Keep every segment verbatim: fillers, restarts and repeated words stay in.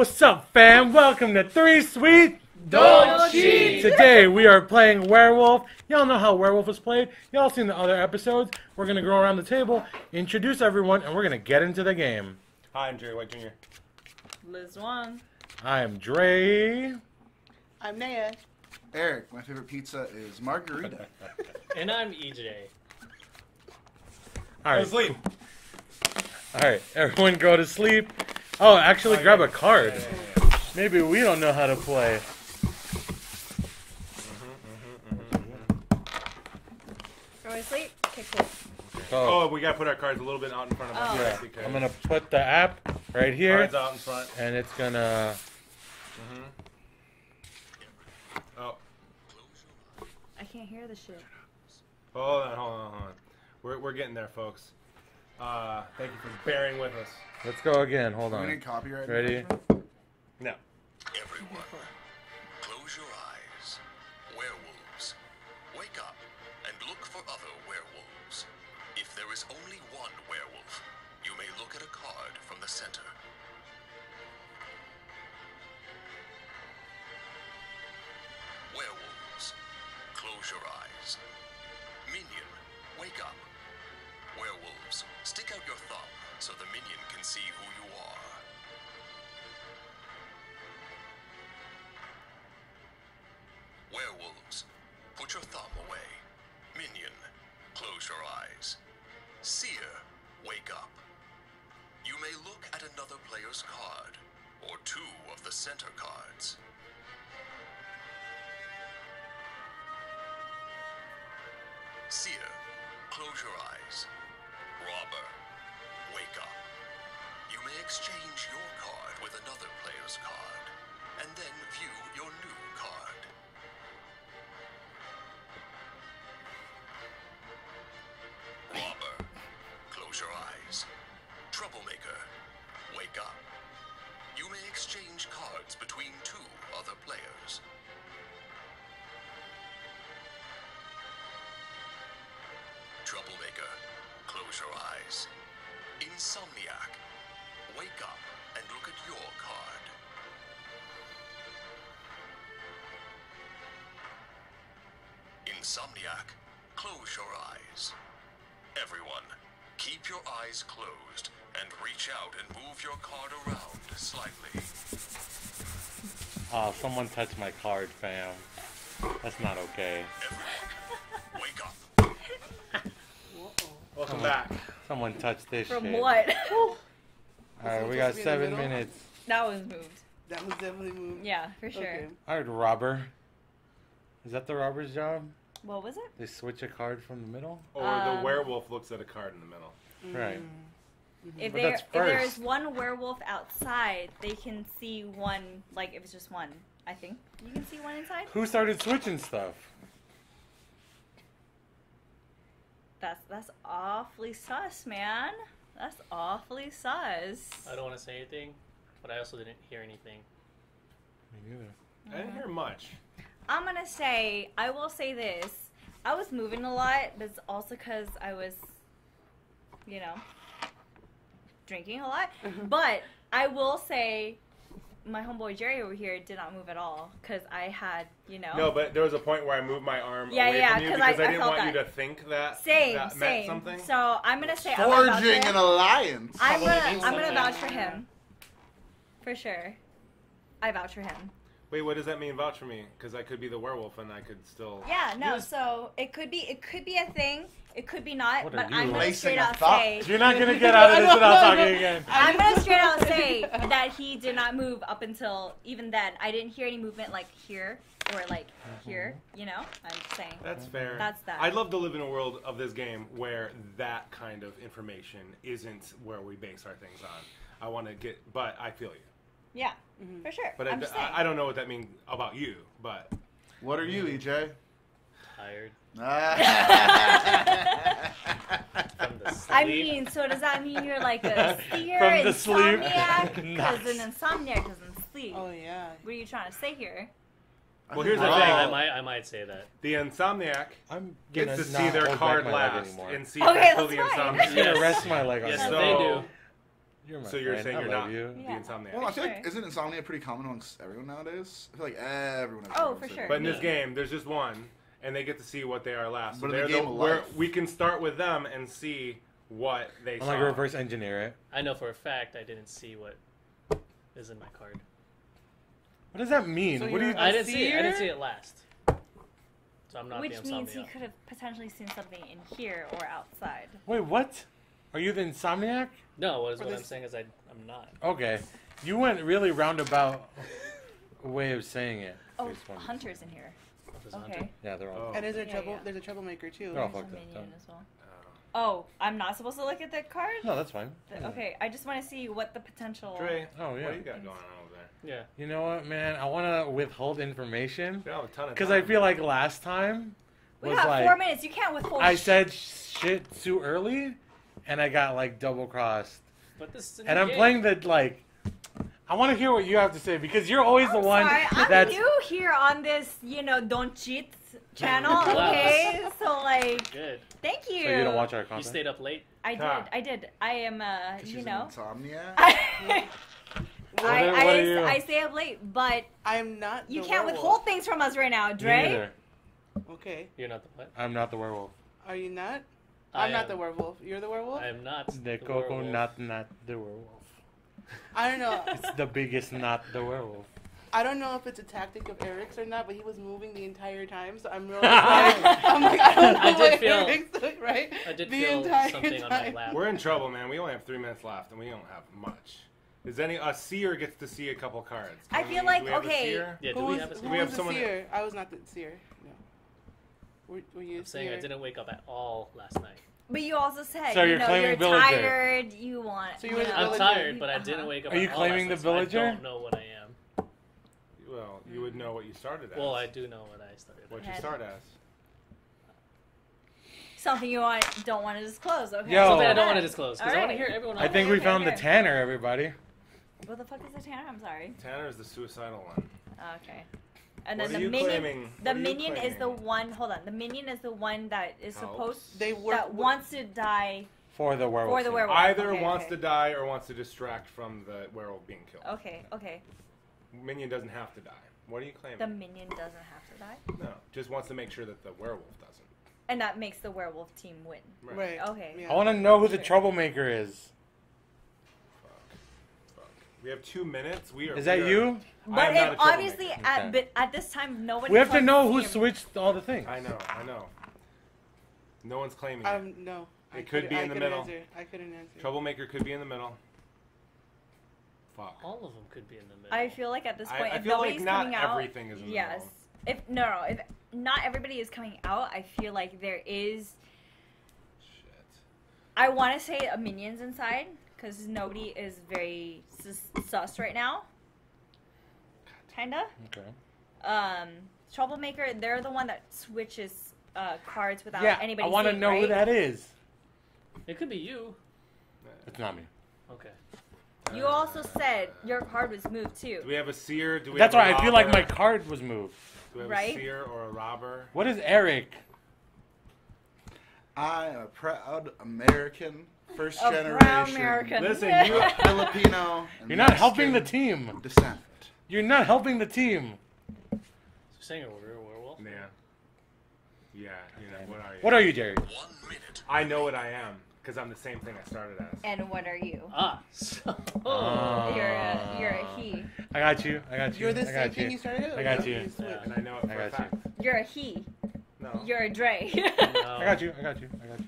What's up, fam? Welcome to three sweet. Don't Cheat! Today we are playing Werewolf. Y'all know how Werewolf is played. Y'all seen the other episodes. We're going to go around the table, introduce everyone, and we're going to get into the game. Hi, I'm Jerry White Junior Liz Duong. I'm Dre. I'm Naya. Eric, my favorite pizza is margarita. And I'm E J. All right. Go to sleep. All right, everyone go to sleep. Oh, actually oh, grab yeah. a card. Yeah, yeah, yeah. Maybe we don't know how to play. Sleep, kick it. Oh. oh, we gotta put our cards a little bit out in front of us. Oh. Yeah. I'm gonna put the app right here. Cards out in front. And it's gonna. Mm-hmm. Oh. I can't hear the shit. Hold on, hold on, hold on. We're we're getting there, folks. Uh, thank you for bearing with us. Let's go again. Hold on. We didn't copyright. Ready? No. Everyone, close your eyes. Werewolves, wake up. Look for other werewolves. If there is only one werewolf, you may look at a card from the center. Werewolves, close your eyes. Minion, wake up. Werewolves, stick out your thumb so the minion can see who you are. Werewolves, put your thumb away. Minion, close your eyes. Seer, wake up. You may look at another player's card, or two of the center cards. Seer, close your eyes. Robber, wake up. You may exchange your card with another player's card, and then view your new card. Close your eyes. Troublemaker, wake up. You may exchange cards between two other players. Troublemaker, close your eyes. Insomniac, wake up and look at your card. Insomniac, close your eyes. Everyone, keep your eyes closed and reach out and move your card around slightly. Oh, someone touched my card, fam. That's not okay. Everyone, wake up. Whoa. Welcome someone, back. Someone touched this From shit. From what? Alright, we got seven minutes. That was moved. That was definitely moved. Yeah, for sure. Okay. Alright, robber. Is that the robber's job? What was it? They switch a card from the middle? Or um, the werewolf looks at a card in the middle. Mm-hmm. Right. Mm-hmm. If, there, if there is one werewolf outside, they can see one, like if it's just one, I think. You can see one inside? Who started switching stuff? That's, that's awfully sus, man. That's awfully sus. I don't want to say anything, but I also didn't hear anything. Me either. Mm-hmm. I didn't hear much. I'm gonna say, I will say this. I was moving a lot, but it's also because I was, you know, drinking a lot. But I will say, my homeboy Jerry over here did not move at all because I had, you know. No, but there was a point where I moved my arm yeah, away yeah, from you because I, I didn't I want that. you to think that same, that meant same. something. So I'm gonna say, forging I'm gonna vouch an alliance. I'm gonna, I'm gonna vouch for him, for sure. I vouch for him. Wait, what does that mean? Vouch for me, because I could be the werewolf and I could still. Yeah, no. Use... So it could be, it could be a thing. It could be not. What but are you I'm gonna straight out say you're not gonna get out of this without talking again. I'm gonna straight out say that he did not move up until even then. I didn't hear any movement like here or like mm-hmm. here. You know, I'm just saying. That's fair. That's that. I'd love to live in a world of this game where that kind of information isn't where we base our things on. I want to get, but I feel you. Yeah, mm-hmm. for sure. But I'm it, I, I don't know what that means about you, but... What are you, E J? Tired. From the sleep. I mean, so does that mean you're like a seer, From the insomniac? Because an insomniac doesn't sleep. Oh, yeah. What are you trying to say here? Well, here's the thing. I might, I might say that. The insomniac I'm gets to see their card last and see if they pull the insomniac. I'm going to rest my leg on yes, so they do. You're my so friend. You're saying I you're not you. the yeah. insomniac. Well, I feel sure. like, isn't insomnia pretty common amongst everyone nowadays? I feel like everyone has Oh, for sure. But in this game, there's just one, and they get to see what they are last. So but they're the game the, of life. We can start with them and see what they I'm saw. Like reverse engineer it. I know for a fact I didn't see what is in my card. What does that mean? So what do you? I didn't see it. I didn't see it last. So I'm not. Which means he could have potentially seen something in here or outside. Wait, what? Are you the insomniac? No, what, is what I'm saying is I, I'm not. Okay. You went really roundabout way of saying it. Oh, Hunter's in here. Okay. Hunter? Yeah, they're all. Oh. And there's a, yeah, trouble, yeah. there's a troublemaker, too. They're all fucked up. As well. Oh, I'm not supposed to look at that card? No, that's fine. The, okay, I just want to see what the potential... Dre, oh, yeah. what do you got going on over there? Yeah. You know what, man? I want to withhold information. Yeah, a ton of Because I feel like last time... We got like, four minutes. You can't withhold I shit. said shit too early, and I got, like, double-crossed. But this is And I'm game. playing the, like... I want to hear what you have to say, because you're always I'm the one sorry, that's... I'm new here on this, you know, don't cheat channel, okay? So, like... Good. Thank you. So you don't watch our content? You stayed up late? I did. Ah. I did. I am, uh, you know. Insomnia? I, I, I, you? I stay up late, but I'm not. You can't werewolf. withhold things from us right now, Dre. Okay. You're not the what? I'm not the werewolf. Are you not? I I'm am. not the werewolf. You're the werewolf? I'm not. The, the Coco, not not the werewolf. I don't know. It's the biggest not the werewolf. I don't know if it's a tactic of Eric's or not, but he was moving the entire time, so I'm really like, I'm like, I don't know I did feel, Eric's like, right? I did the feel something time. on my lap. We're in trouble, man. We only have three minutes left, and we don't have much. Is any a seer gets to see a couple cards? Can I feel we, like, we okay. Yeah, do we have a seer? Yeah, who was, we have someone the seer? I was not the seer. No. Were, were you I'm saying seer? I didn't wake up at all last night. But you also said, so you know, you're villager. tired, you want... So you yeah. I'm tired, but I didn't wake up at all last night. Are you claiming the villager? I don't know what I am. Well, you would know what you started as. Well, I do know what I started as. What you start as. Something you want, don't want to disclose, okay? Yo. Something I don't want to disclose, because right. I want to hear everyone else. I think we okay, found here. the Tanner, everybody. What the fuck is the Tanner? I'm sorry. Tanner is the suicidal one. Okay. And then the minion, the minion is the one, hold on, the minion is the one that is supposed, oh. they work that wants to die. For the werewolf. For the werewolf. Either okay, wants okay. to die or wants to distract from the werewolf being killed. Okay, okay. Minion doesn't have to die. What are you claiming? The minion doesn't have to die? No. Just wants to make sure that the werewolf doesn't. And that makes the werewolf team win. Right. right. Okay. Yeah. I want to know who the sure. troublemaker is. Fuck. Fuck. We have two minutes. We are. Is that are, you? But it obviously, at, okay. but at this time, nobody... We have to know who switched all the things. I know. I know. No one's claiming um, it. No. It I could, could be I in the middle. Answer. I couldn't answer. Troublemaker could be in the middle. All of them could be in the middle. I feel like at this point, I, I if nobody's like not coming out, everything is in the yes. middle. If no, no, if not everybody is coming out, I feel like there is. Shit. I want to say a minion's inside because nobody is very sus, sus right now. Kinda. Okay. Um, troublemaker. They're the one that switches uh, cards without yeah, anybody. I want to know right? who that is. It could be you. It's not me. Okay. You also said your card was moved, too. Do we have a seer? Do we That's have why a I feel like my card was moved. Do we have right? a seer or a robber? What is Eric? I am a proud American, first a generation. Proud American. Listen, you are Filipino. You're not helping the team. Descent. You're not helping the team. So saying we're a werewolf? Yeah. Yeah. You know, what are you? What are you, Jerry? One minute. I know what I am. Because I'm the same thing I started as. And what are you? Ah. So. Oh. You're a, you're a he. I got you. I got you. You're the I same thing you. you started as? I got you. Yeah. And I know it for I got a fact. You. You're a he. No. You're a Dre. No. I got you. I got you. I got you.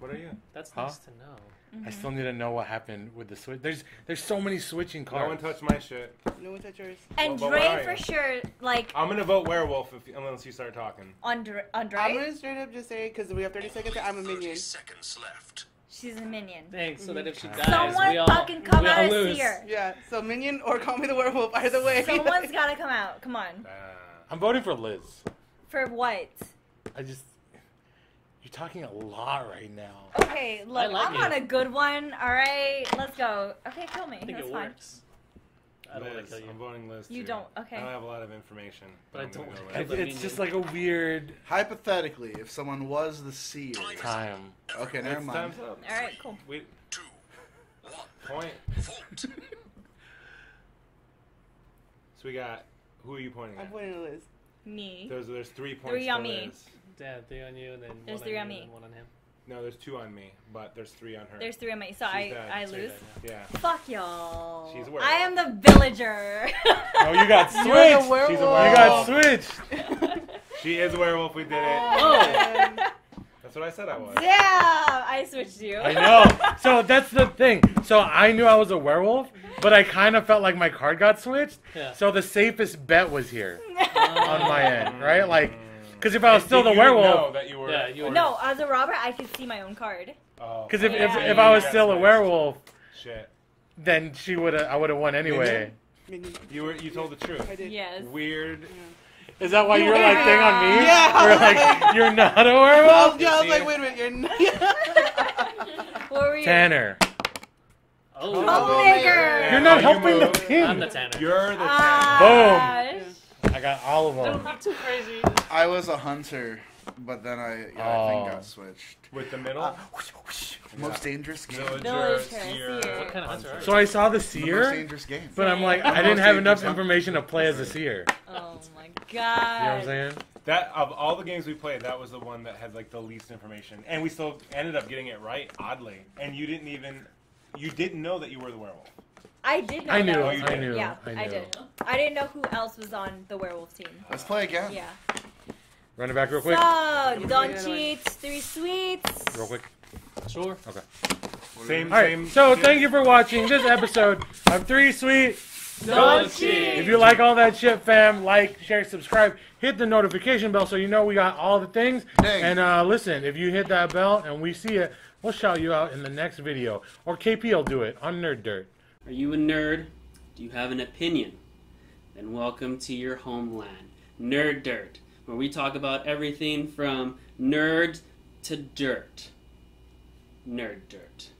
What are you? That's huh? nice to know. Mm-hmm. I still need to know what happened with the switch. There's there's so many switching cards. No one touched my shit. No one touched yours. And well, Dre for sure, like... I'm going to vote werewolf if, unless you start talking. On, on Dre? I'm going to straight up just say, because we have thirty seconds, I'm a minion. thirty seconds left. She's a minion. Thanks, so that if she dies, Someone we all, fucking come we all out lose. Here. Yeah, so minion or call me the werewolf, either way. Someone's got to come out. Come on. Uh, I'm voting for Liz. For what? I just... You're talking a lot right now. Okay, look, like I'm you. on a good one. All right, let's go. Okay, kill me. I think That's it fine. works. I don't Liz, want to kill you. I'm voting Liz. You too. don't. Okay. I don't have a lot of information, but I don't. Go I, it's opinion. just like a weird. Hypothetically, if someone was the seer. Time. Okay, never mind. Time's up. All right, cool. Wait. Two. One. point. So we got, who are you pointing at? I'm pointing at Liz. Me. There's, there's three points three on me. Liz. Yeah, three on you, and then there's one three on, on me. And one on him. No, there's two on me, but there's three on her. There's three on me, so I, I lose? Yeah. Fuck y'all. She's a werewolf. I am the villager. Oh, you got switched. You're the werewolf. She's a werewolf. You got switched. She is a werewolf. We did it. Oh. That's what I said I was. Yeah, I switched you. I know. So that's the thing. So I knew I was a werewolf, but I kind of felt like my card got switched. Yeah. So the safest bet was here on my end, right? Like, because if I was still the werewolf, no, as a robber, I could see my own card. Because if if if I was still a werewolf, shit, then she would I would have won anyway. You were you told the truth. I did. Yes. Weird. Is that why you were like thing on me? Yeah. You're like you're not a werewolf. I was like, wait a minute, you're not. What were you? Tanner. Oh, Homemaker. You're not helping the team. I'm the Tanner. You're the Tanner. Boom. I got all of them. Not too crazy. I was a hunter, but then I, yeah, oh. I think got switched. With the middle? Uh, whoosh, whoosh. Yeah. Most dangerous game. Villager, seer. What kind of hunter? So I saw the seer, the most dangerous game. But I'm like, I didn't have enough information to play as a seer. Oh my god. You know what I'm saying? That, of all the games we played, that was the one that had like the least information. And we still ended up getting it right, oddly. And you didn't even, you didn't know that you were the werewolf. I did know. I knew. I did. knew. Yeah, I, knew. I did. I didn't know who else was on the werewolf team. Let's play again. Yeah. Run it back real quick. So, don't cheat. Three sweets. Real quick. Sure. Okay. Same. All right. Same so, team. Thank you for watching this episode of Three Sweet. Don't cheat. If you like all that shit, fam, like, share, subscribe, hit the notification bell so you know we got all the things. Dang. And uh, listen, if you hit that bell and we see it, we'll shout you out in the next video, or K P will do it on Nerd Dirt. Are you a nerd? Do you have an opinion? Then welcome to your homeland, Nerd Dirt, where we talk about everything from nerd to dirt. Nerd Dirt.